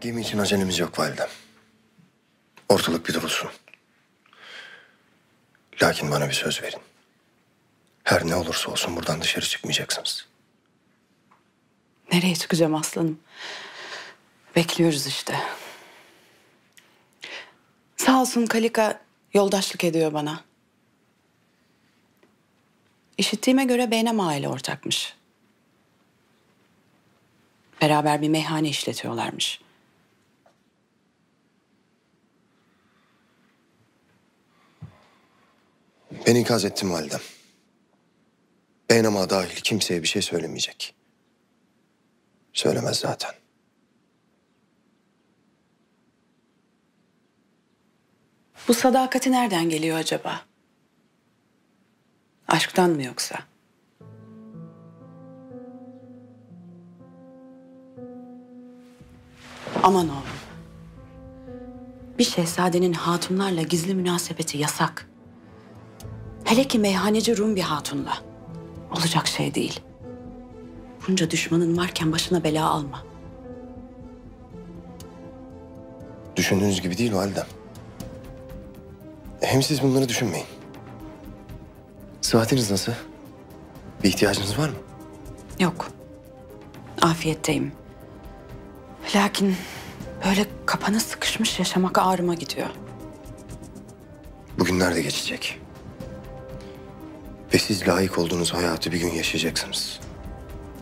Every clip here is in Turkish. Gemi için acelemiz yok validem. Ortalık bir durulsun. Lakin bana bir söz verin. Her ne olursa olsun buradan dışarı çıkmayacaksınız. Nereye çıkacağım aslanım? Bekliyoruz işte. Sağ olsun Kalika yoldaşlık ediyor bana. İşittiğime göre Beynem aile ortakmış. Beraber bir meyhane işletiyorlarmış. Ben ikaz ettim validem. Beynem'a dahil kimseye bir şey söylemeyecek. Söylemez zaten. Bu sadakati nereden geliyor acaba? Aşktan mı yoksa? Aman oğlum. Bir şehzadenin hatunlarla gizli münasebeti yasak. Hele ki meyhaneci Rum bir hatunla. Olacak şey değil. Bunca düşmanın varken başına bela alma. Düşündüğünüz gibi değil validem. Hem siz bunları düşünmeyin. Sıhhatiniz nasıl? Bir ihtiyacınız var mı? Yok. Afiyetteyim. Lakin böyle kapana sıkışmış yaşamak ağrıma gidiyor. Bugünler de geçecek. Ve siz layık olduğunuz hayatı bir gün yaşayacaksınız.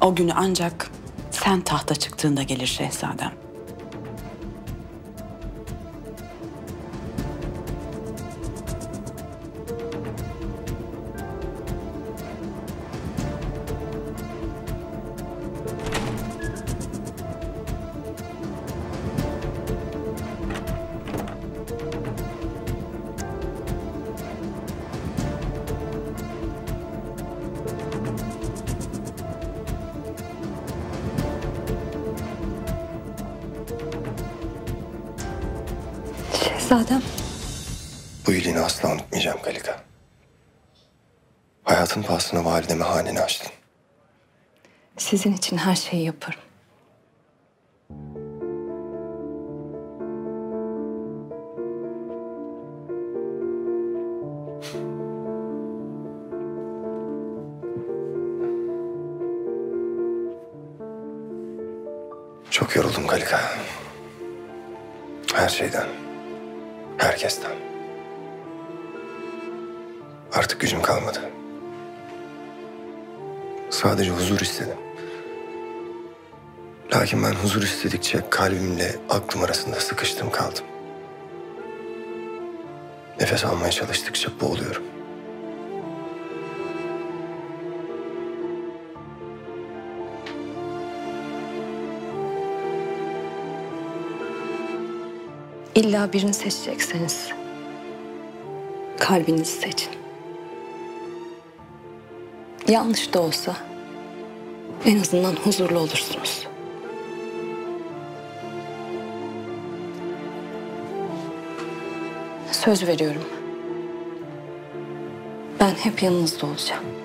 O günü ancak sen tahta çıktığında gelir şehzadem. Şehzadem. Bu iyiliğini asla unutmayacağım Kalika. Hayatın pahasına valideme haneni açtın. Sizin için her şeyi yaparım. Çok yoruldum Kalika. Her şeyden. Herkesten. Artık gücüm kalmadı. Sadece huzur istedim. Lakin ben huzur istedikçe kalbimle aklım arasında sıkıştım kaldım. Nefes almaya çalıştıkça boğuluyorum. İlla birini seçecekseniz kalbinizi seçin. Yanlış da olsa en azından huzurlu olursunuz. Söz veriyorum. Ben hep yanınızda olacağım.